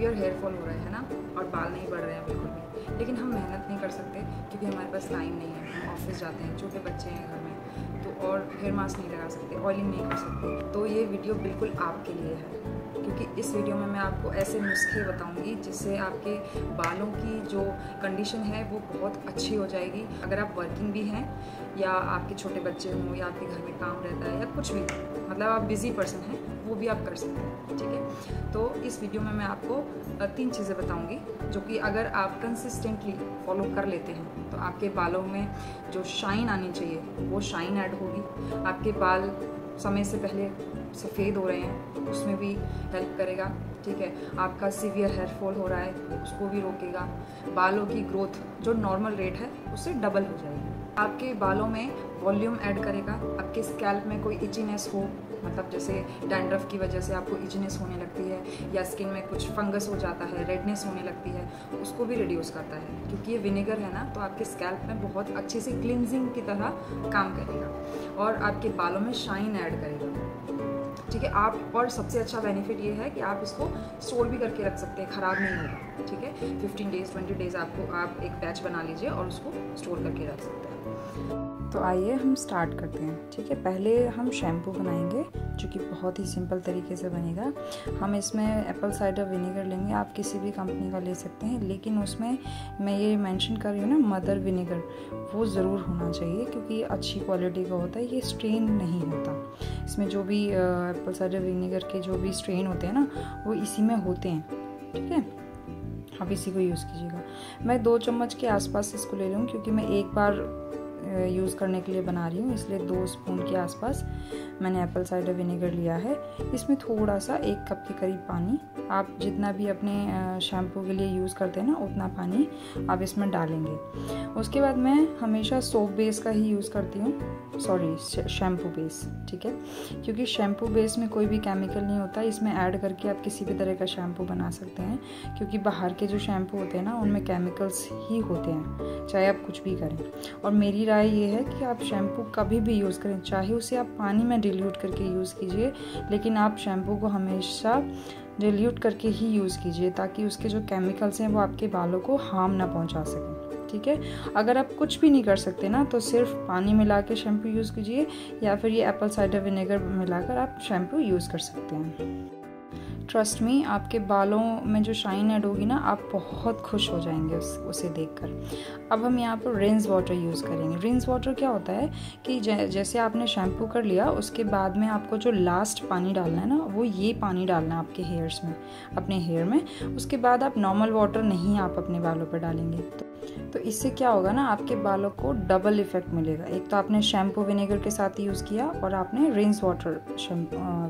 Severe hair fall हो रहा है ना, और बाल नहीं बढ़ रहे हैं बिल्कुल भी, लेकिन हम मेहनत नहीं कर सकते क्योंकि हमारे पास टाइम नहीं है, हम ऑफिस जाते हैं, छोटे बच्चे हैं घर में, तो और हेयर मास्क नहीं लगा सकते, ऑयलिंग नहीं कर सकते। तो ये वीडियो बिल्कुल आपके लिए है, क्योंकि इस वीडियो में मैं आपको ऐसे नुस्खे बताऊंगी जिससे आपके बालों की जो कंडीशन है वो बहुत अच्छी हो जाएगी। अगर आप वर्किंग भी हैं या आपके छोटे बच्चे हों या आपके घर में काम रहता है या कुछ भी, मतलब आप बिजी पर्सन हैं, वो भी आप कर सकते हैं, ठीक है। तो इस वीडियो में मैं आपको 3 चीज़ें बताऊंगी जो कि अगर आप कंसिस्टेंटली फॉलो कर लेते हैं तो आपके बालों में जो शाइन आनी चाहिए वो शाइन ऐड होगी, आपके बाल समय से पहले सफ़ेद हो रहे हैं उसमें भी हेल्प करेगा, ठीक है। आपका सीवियर हेयरफॉल हो रहा है उसको भी रोकेगा, बालों की ग्रोथ जो नॉर्मल रेट है उससे डबल हो जाएगी, आपके बालों में वॉल्यूम ऐड करेगा। आपके स्कैल्प में कोई इचीनेस हो, मतलब जैसे डैंड्रफ की वजह से आपको इचीनेस होने लगती है या स्किन में कुछ फंगस हो जाता है, रेडनेस होने लगती है, उसको भी रिड्यूस करता है, क्योंकि ये विनेगर है ना, तो आपके स्कैल्प में बहुत अच्छे से क्लिनजिंग की तरह काम करेगा और आपके बालों में शाइन ऐड करेगा, ठीक है। आप और सबसे अच्छा बेनिफिट ये है कि आप इसको स्टोर भी करके रख सकते हैं, ख़राब नहीं होगा, ठीक है। 15 डेज़ 20 डेज़ आपको आप एक बैच बना लीजिए और उसको स्टोर करके रख सकते हैं। तो आइए हम स्टार्ट करते हैं, ठीक है। पहले हम शैम्पू बनाएंगे जो कि बहुत ही सिंपल तरीके से बनेगा। हम इसमें एप्पल साइडर विनेगर लेंगे, आप किसी भी कंपनी का ले सकते हैं, लेकिन उसमें मैं ये मेंशन कर रही हूँ ना मदर विनेगर, वो ज़रूर होना चाहिए क्योंकि ये अच्छी क्वालिटी का होता है, ये स्ट्रेन नहीं होता। इसमें जो भी एप्पल साइडर विनेगर के जो भी स्ट्रेन होते हैं ना वो इसी में होते हैं, ठीक है। आप इसी को यूज़ कीजिएगा। मैं 2 चम्मच के आसपास इसको ले लूँ क्योंकि मैं एक बार यूज़ करने के लिए बना रही हूँ, इसलिए 2 स्पून के आसपास मैंने एप्पल साइडर विनेगर लिया है। इसमें थोड़ा सा 1 कप के करीब पानी, आप जितना भी अपने शैम्पू के लिए यूज़ करते हैं ना उतना पानी आप इसमें डालेंगे। उसके बाद मैं हमेशा सोप बेस का ही यूज़ करती हूँ, सॉरी शैम्पू बेस, ठीक है, क्योंकि शैम्पू बेस में कोई भी केमिकल नहीं होता। इसमें ऐड करके आप किसी भी तरह का शैम्पू बना सकते हैं, क्योंकि बाहर के जो शैम्पू होते हैं ना उनमें केमिकल्स ही होते हैं, चाहे आप कुछ भी करें। और मेरी राय ये है कि आप शैम्पू कभी भी यूज़ करें, चाहे उसे आप पानी में डिल्यूट करके यूज़ कीजिए, लेकिन आप शैम्पू को हमेशा डिल्यूट करके ही यूज़ कीजिए ताकि उसके जो केमिकल्स हैं वो आपके बालों को हार्म ना पहुंचा सकें, ठीक है। अगर आप कुछ भी नहीं कर सकते ना तो सिर्फ पानी मिला के शैम्पू यूज़ कीजिए, या फिर ये एप्पल साइडर विनेगर मिलाकर आप शैम्पू यूज़ कर सकते हैं। ट्रस्ट मी, आपके बालों में जो शाइन ऐड होगी ना आप बहुत खुश हो जाएंगे उसे देखकर। अब हम यहाँ पर रिंस वाटर यूज़ करेंगे। रिंस वाटर क्या होता है कि जैसे आपने शैम्पू कर लिया उसके बाद में आपको जो लास्ट पानी डालना है ना वो ये पानी डालना है आपके हेयर्स में, अपने हेयर में। उसके बाद आप नॉर्मल वाटर नहीं आप अपने बालों पर डालेंगे, तो इससे क्या होगा ना आपके बालों को डबल इफ़ेक्ट मिलेगा। एक तो आपने शैम्पू विनेगर के साथ यूज़ किया और आपने रिंस वाटर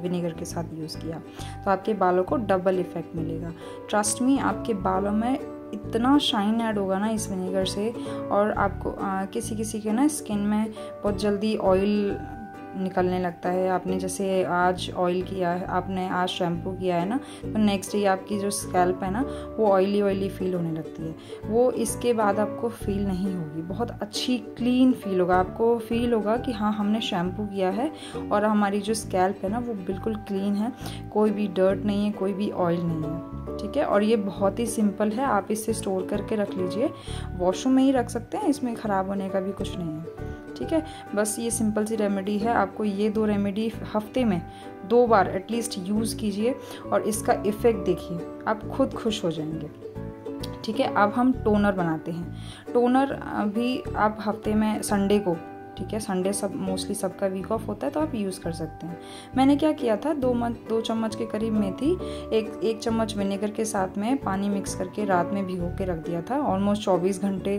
विनेगर के साथ यूज़ किया, तो आपके बालों को डबल इफ़ेक्ट मिलेगा। ट्रस्ट मी, आपके बालों में इतना शाइन ऐड होगा ना इस विनेगर से। और आपको किसी किसी के ना स्किन में बहुत जल्दी ऑयल निकलने लगता है। आपने जैसे आज ऑयल किया है, आपने आज शैम्पू किया है ना, तो नेक्स्ट डे आपकी जो स्कैल्प है ना वो ऑयली ऑयली फील होने लगती है। वो इसके बाद आपको फील नहीं होगी, बहुत अच्छी क्लीन फील होगा। आपको फील होगा कि हाँ हमने शैम्पू किया है और हमारी जो स्कैल्प है ना वो बिल्कुल क्लीन है, कोई भी डर्ट नहीं है, कोई भी ऑयल नहीं है, ठीक है। और ये बहुत ही सिंपल है, आप इसे स्टोर करके रख लीजिए, वॉशरूम में ही रख सकते हैं, इसमें ख़राब होने का भी कुछ नहीं है, ठीक है। बस ये सिंपल सी रेमेडी है। आपको ये 2 रेमेडी हफ्ते में 2 बार एटलीस्ट यूज़ कीजिए और इसका इफ़ेक्ट देखिए, आप खुद खुश हो जाएंगे, ठीक है। अब हम टोनर बनाते हैं। टोनर भी आप हफ्ते में संडे को, ठीक है, संडे सब मोस्टली सबका वीक ऑफ होता है तो आप यूज़ कर सकते हैं। मैंने क्या किया था, 2 चम्मच के करीब मेथी 1 चम्मच विनेगर के साथ में पानी मिक्स करके रात में भिगो के रख दिया था। ऑलमोस्ट 24 घंटे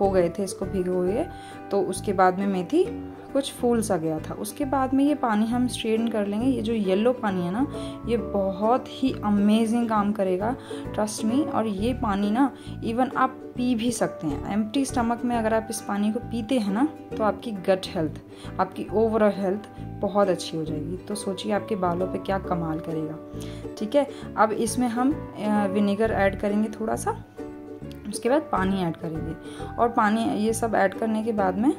हो गए थे इसको भिगो हुए, तो उसके बाद में मेथी कुछ फूल सा गया था। उसके बाद में ये पानी हम स्ट्रेन कर लेंगे। ये जो येलो पानी है ना ये बहुत ही अमेजिंग काम करेगा, ट्रस्ट मी। और ये पानी ना इवन आप पी भी सकते हैं एम्प्टी स्टमक में। अगर आप इस पानी को पीते हैं ना तो आपकी गट हेल्थ, आपकी ओवरऑल हेल्थ बहुत अच्छी हो जाएगी। तो सोचिए आपके बालों पे क्या कमाल करेगा, ठीक है। अब इसमें हम विनेगर ऐड करेंगे थोड़ा सा, उसके बाद पानी ऐड करेंगे, और पानी ये सब ऐड करने के बाद में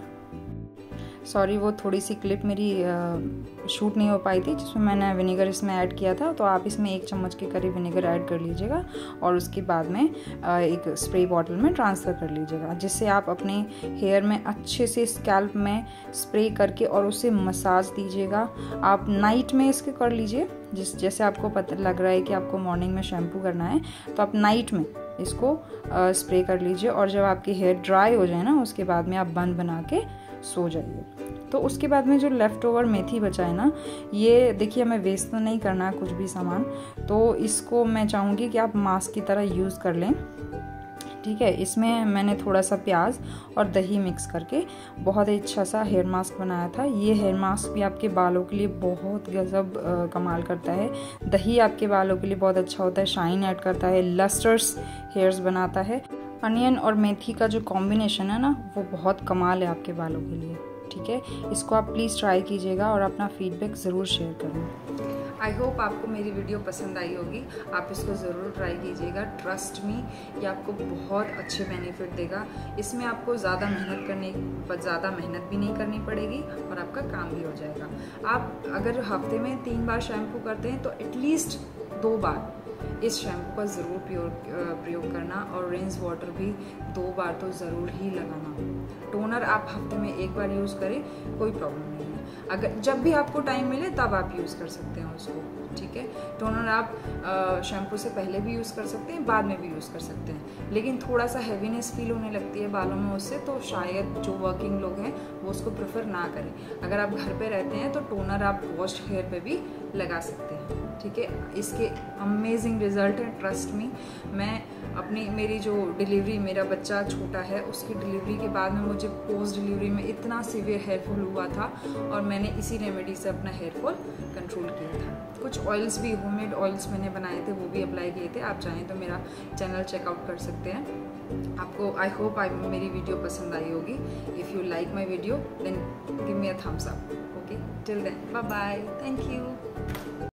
सॉरी वो थोड़ी सी क्लिप मेरी शूट नहीं हो पाई थी जिसमें मैंने विनेगर इसमें ऐड किया था। तो आप इसमें 1 चम्मच के करीब विनेगर ऐड कर लीजिएगा और उसके बाद में एक स्प्रे बॉटल में ट्रांसफ़र कर लीजिएगा, जिससे आप अपने हेयर में अच्छे से स्कैल्प में स्प्रे करके और उसे मसाज दीजिएगा। आप नाइट में इसके कर लीजिए, जैसे आपको पता लग रहा है कि आपको मॉर्निंग में शैम्पू करना है तो आप नाइट में इसको स्प्रे कर लीजिए और जब आपके हेयर ड्राई हो जाए ना उसके बाद में आप बंद बना के सो जाइए। तो उसके बाद में जो लेफ़्ट ओवर मेथी बचा है ना, ये देखिए हमें वेस्ट तो नहीं करना कुछ भी सामान, तो इसको मैं चाहूँगी कि आप मास्क की तरह यूज़ कर लें, ठीक है। इसमें मैंने थोड़ा सा प्याज और दही मिक्स करके बहुत ही अच्छा सा हेयर मास्क बनाया था। ये हेयर मास्क भी आपके बालों के लिए बहुत गजब कमाल करता है। दही आपके बालों के लिए बहुत अच्छा होता है, शाइन ऐड करता है, लस्टर्स हेयर्स बनाता है। अनियन और मेथी का जो कॉम्बिनेशन है ना वो बहुत कमाल है आपके बालों के लिए, ठीक है। इसको आप प्लीज़ ट्राई कीजिएगा और अपना फीडबैक ज़रूर शेयर करें। आई होप आपको मेरी वीडियो पसंद आई होगी, आप इसको ज़रूर ट्राई कीजिएगा। ट्रस्ट मी, ये आपको बहुत अच्छे बेनिफिट देगा। इसमें आपको ज़्यादा मेहनत भी नहीं करनी पड़ेगी और आपका काम भी हो जाएगा। आप अगर हफ्ते में 3 बार शैम्पू करते हैं तो एटलीस्ट 2 बार इस शैम्पू का ज़रूर प्रयोग करना और रिंस वाटर भी 2 बार तो ज़रूर ही लगाना। टोनर आप हफ्ते में 1 बार यूज़ करें, कोई प्रॉब्लम नहीं है। अगर जब भी आपको टाइम मिले तब आप यूज़ कर सकते हैं उसको, ठीक है। टोनर आप शैम्पू से पहले भी यूज़ कर सकते हैं, बाद में भी यूज़ कर सकते हैं। लेकिन थोड़ा सा हैवीनेस फील होने लगती है बालों में उससे, तो शायद जो वर्किंग लोग हैं वो उसको प्रेफर ना करें। अगर आप घर पे रहते हैं तो टोनर आप वॉश्ड हेयर पे भी लगा सकते हैं, ठीक है। इसके अमेजिंग रिजल्ट है, ट्रस्ट मी। मैं अपनी जो डिलीवरी, मेरा बच्चा छोटा है, उसकी डिलीवरी के बाद में मुझे पोस्ट डिलीवरी में इतना सीवियर हेयरफॉल हुआ था और मैंने इसी रेमेडी से अपना हेयरफॉल कंट्रोल किया था। कुछ ऑयल्स भी, होममेड ऑयल्स मैंने बनाए थे, वो भी अप्लाई किए थे। आप चाहें तो मेरा चैनल चेकआउट कर सकते हैं। आपको आई होप मेरी वीडियो पसंद आई होगी। If you like my video then give me a thumbs up, okay. Till then bye bye, thank you.